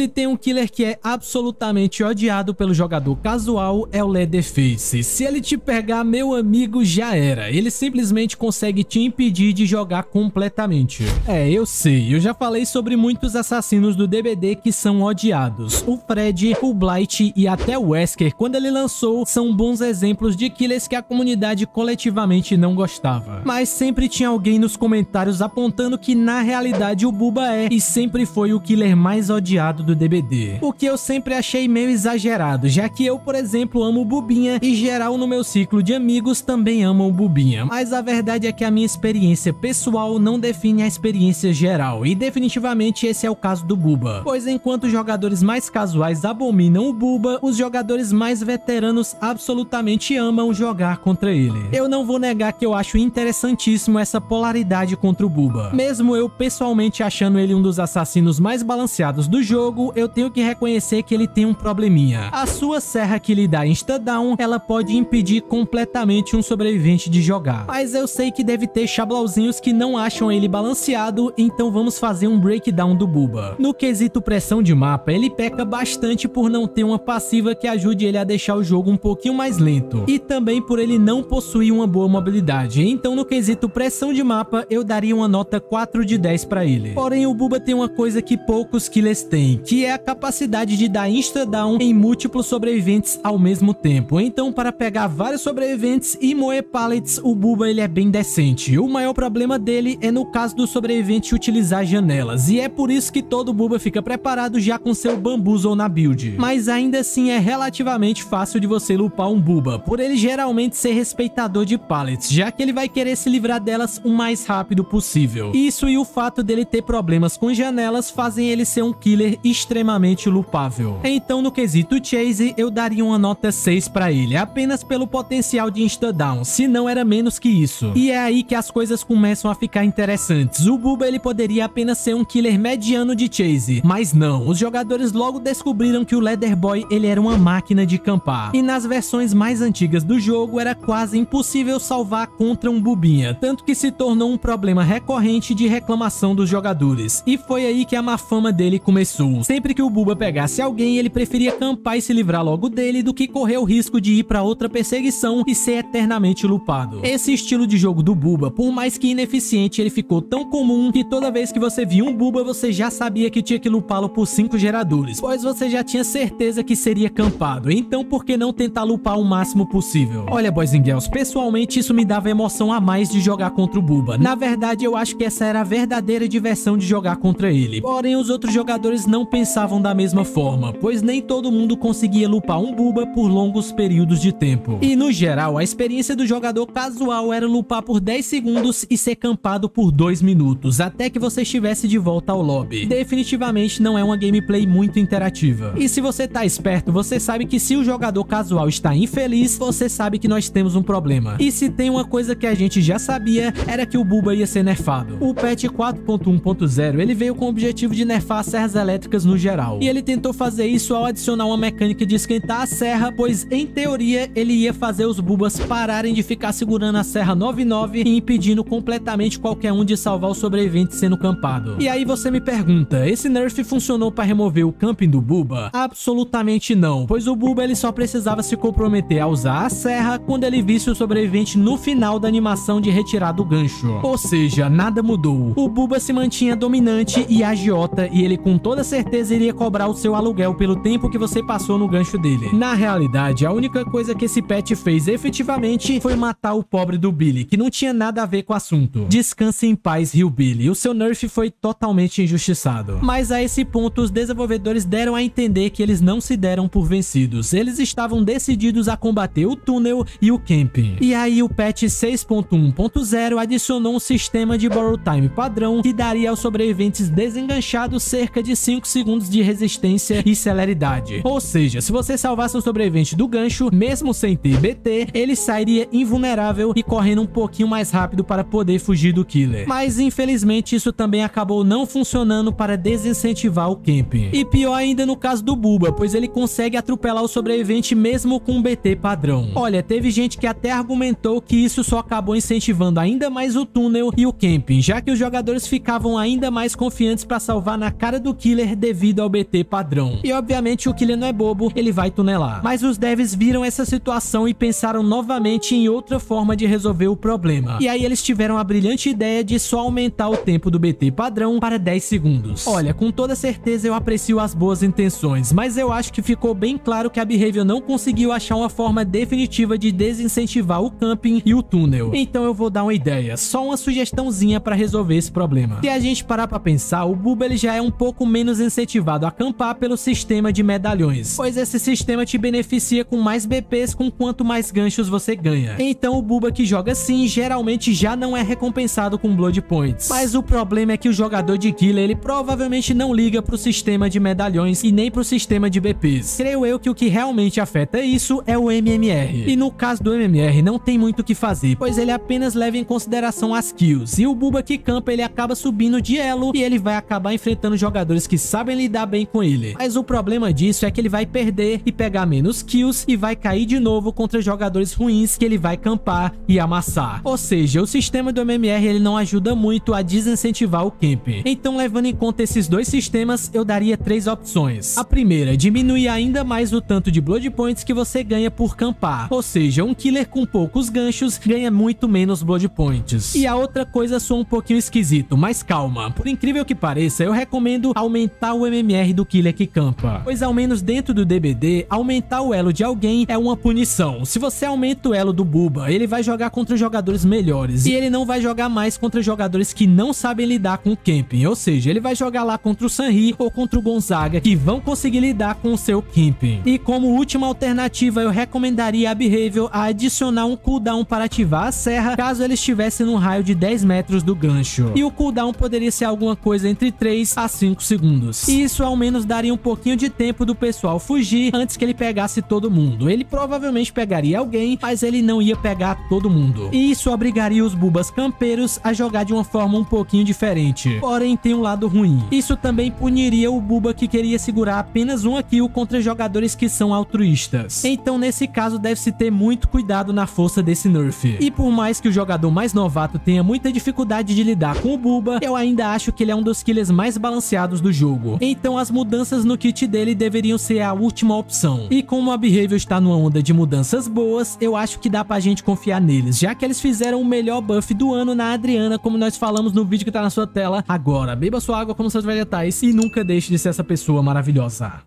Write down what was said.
E tem um killer que é absolutamente odiado pelo jogador casual, é o Leatherface. Se ele te pegar, meu amigo, já era. Ele simplesmente consegue te impedir de jogar completamente. É, eu sei, eu já falei sobre muitos assassinos do DBD que são odiados. O Freddy, o Blight e até o Wesker, quando ele lançou, são bons exemplos de killers que a comunidade coletivamente não gostava. Mas sempre tinha alguém nos comentários apontando que na realidade o Bubba é e sempre foi o killer mais odiado do DBD. O que eu sempre achei meio exagerado, já que eu, por exemplo, amo o Bubinha e geral no meu ciclo de amigos também amam o Bubinha. Mas a verdade é que a minha experiência pessoal não define a experiência geral e definitivamente esse é o caso do Bubba. Pois enquanto os jogadores mais casuais abominam o Bubba, os jogadores mais veteranos absolutamente amam jogar contra ele. Eu não vou negar que eu acho interessantíssimo essa polaridade contra o Bubba. Mesmo eu pessoalmente achando ele um dos assassinos mais balanceados do jogo, eu tenho que reconhecer que ele tem um probleminha. A sua serra que lhe dá insta-down, ela pode impedir completamente um sobrevivente de jogar. Mas eu sei que deve ter chablauzinhos que não acham ele balanceado, então vamos fazer um breakdown do Bubba. No quesito pressão de mapa, ele peca bastante por não ter uma passiva que ajude ele a deixar o jogo um pouquinho mais lento. E também por ele não possuir uma boa mobilidade. Então no quesito pressão de mapa, eu daria uma nota 4 de 10 pra ele. Porém o Bubba tem uma coisa que poucos killers têm, que é a capacidade de dar insta-down em múltiplos sobreviventes ao mesmo tempo. Então para pegar vários sobreviventes e moer pallets, o Bubba ele é bem decente. O maior problema dele é no caso do sobrevivente utilizar janelas, e é por isso que todo Bubba fica preparado já com seu bambuzo na build. Mas ainda assim é relativamente fácil de você lupar um Bubba, por ele geralmente ser respeitador de pallets, já que ele vai querer se livrar delas o mais rápido possível. Isso e o fato dele ter problemas com janelas fazem ele ser um killer extremamente lupável. Então no quesito chase eu daria uma nota 6 pra ele, apenas pelo potencial de insta-down, se não era menos que isso. E é aí que as coisas começam a ficar interessantes. O Bubba ele poderia apenas ser um killer mediano de chase, mas não, os jogadores logo descobriram que o Leather Boy ele era uma máquina de campar. E nas versões mais antigas do jogo era quase impossível salvar contra um Bubinha, tanto que se tornou um problema recorrente de reclamação dos jogadores. E foi aí que a má fama dele começou. Sempre que o Bubba pegasse alguém, ele preferia campar e se livrar logo dele do que correr o risco de ir para outra perseguição e ser eternamente lupado. Esse estilo de jogo do Bubba, por mais que ineficiente, ele ficou tão comum que toda vez que você via um Bubba, você já sabia que tinha que lupá-lo por 5 geradores, pois você já tinha certeza que seria campado. Então por que não tentar lupar o máximo possível? Olha, boys and girls, pessoalmente isso me dava emoção a mais de jogar contra o Bubba. Na verdade, eu acho que essa era a verdadeira diversão de jogar contra ele. Porém, os outros jogadores não pensavam da mesma forma, pois nem todo mundo conseguia lupar um Bubba por longos períodos de tempo. E no geral, a experiência do jogador casual era lupar por 10 segundos e ser campado por 2 minutos, até que você estivesse de volta ao lobby. Definitivamente não é uma gameplay muito interativa. E se você tá esperto, você sabe que se o jogador casual está infeliz, você sabe que nós temos um problema. E se tem uma coisa que a gente já sabia, era que o Bubba ia ser nerfado. O patch 4.1.0 ele veio com o objetivo de nerfar as serras elétricas no geral. E ele tentou fazer isso ao adicionar uma mecânica de esquentar a serra, pois em teoria ele ia fazer os Bubbas pararem de ficar segurando a serra 99 e impedindo completamente qualquer um de salvar o sobrevivente sendo campado. E aí você me pergunta, esse nerf funcionou para remover o camping do Bubba? Absolutamente não, pois o Bubba ele só precisava se comprometer a usar a serra quando ele visse o sobrevivente no final da animação de retirar do gancho. Ou seja, nada mudou. O Bubba se mantinha dominante e agiota e ele com toda certeza iria cobrar o seu aluguel pelo tempo que você passou no gancho dele. Na realidade, a única coisa que esse patch fez efetivamente foi matar o pobre do Billy, que não tinha nada a ver com o assunto. Descanse em paz, Rio Billy. O seu nerf foi totalmente injustiçado. Mas a esse ponto, os desenvolvedores deram a entender que eles não se deram por vencidos. Eles estavam decididos a combater o túnel e o camping. E aí o patch 6.1.0 adicionou um sistema de borrow time padrão que daria aos sobreviventes desenganchados cerca de 5 segundos de resistência e celeridade. Ou seja, se você salvasse um sobrevivente do gancho, mesmo sem ter BT, ele sairia invulnerável e correndo um pouquinho mais rápido para poder fugir do killer. Mas infelizmente isso também acabou não funcionando para desincentivar o camping. E pior ainda no caso do Bubba, pois ele consegue atropelar o sobrevivente mesmo com um BT padrão. Olha, teve gente que até argumentou que isso só acabou incentivando ainda mais o túnel e o camping, já que os jogadores ficavam ainda mais confiantes para salvar na cara do killer devido ao BT padrão. E obviamente o Killer não é bobo, ele vai tunelar. Mas os devs viram essa situação e pensaram novamente em outra forma de resolver o problema. E aí eles tiveram a brilhante ideia de só aumentar o tempo do BT padrão para 10 segundos. Olha, com toda certeza eu aprecio as boas intenções, mas eu acho que ficou bem claro que a Behavior não conseguiu achar uma forma definitiva de desincentivar o camping e o túnel. Então eu vou dar uma ideia, só uma sugestãozinha para resolver esse problema. Se a gente parar para pensar, o Bubba ele já é um pouco menos incentivado a acampar pelo sistema de medalhões, pois esse sistema te beneficia com mais BPs com quanto mais ganchos você ganha. Então o Bubba que joga assim geralmente já não é recompensado com Blood Points. Mas o problema é que o jogador de Killer ele provavelmente não liga pro sistema de medalhões e nem pro sistema de BPs. Creio eu que o que realmente afeta isso é o MMR. E no caso do MMR não tem muito o que fazer, pois ele apenas leva em consideração as kills. E o Bubba que campa ele acaba subindo de elo e ele vai acabar enfrentando jogadores que sabem lidar bem com ele. Mas o problema disso é que ele vai perder e pegar menos kills e vai cair de novo contra jogadores ruins que ele vai campar e amassar. Ou seja, o sistema do MMR ele não ajuda muito a desincentivar o camp. Então levando em conta esses dois sistemas, eu daria 3 opções. A primeira, diminuir ainda mais o tanto de Blood Points que você ganha por campar. Ou seja, um Killer com poucos ganchos ganha muito menos Blood Points. E a outra coisa soa um pouquinho esquisito, mas calma. Por incrível que pareça, eu recomendo aumentar o MMR do Killer que campa. Pois ao menos dentro do DBD, aumentar o elo de alguém é uma punição. Se você aumenta o elo do Bubba, ele vai jogar contra jogadores melhores. E ele não vai jogar mais contra jogadores que não sabem lidar com o camping. Ou seja, ele vai jogar lá contra o Sanhi ou contra o Gonzaga, que vão conseguir lidar com o seu camping. E como última alternativa, eu recomendaria a Behavior a adicionar um cooldown para ativar a serra, caso ele estivesse num raio de 10 metros do gancho. E o cooldown poderia ser alguma coisa entre 3 a 5 segundos. E isso ao menos daria um pouquinho de tempo do pessoal fugir antes que ele pegasse todo mundo. Ele provavelmente pegaria alguém, mas ele não ia pegar todo mundo. E isso obrigaria os Bubbas campeiros a jogar de uma forma um pouquinho diferente. Porém, tem um lado ruim. Isso também puniria o Bubba que queria segurar apenas uma kill contra jogadores que são altruístas. Então nesse caso deve-se ter muito cuidado na força desse nerf. E por mais que o jogador mais novato tenha muita dificuldade de lidar com o Bubba, eu ainda acho que ele é um dos killers mais balanceados do jogo. Então as mudanças no kit dele deveriam ser a última opção. E como a Behavior está numa onda de mudanças boas, eu acho que dá pra gente confiar neles, já que eles fizeram o melhor buff do ano na Adriana, como nós falamos no vídeo que tá na sua tela agora. Beba sua água como seus vegetais e nunca deixe de ser essa pessoa maravilhosa.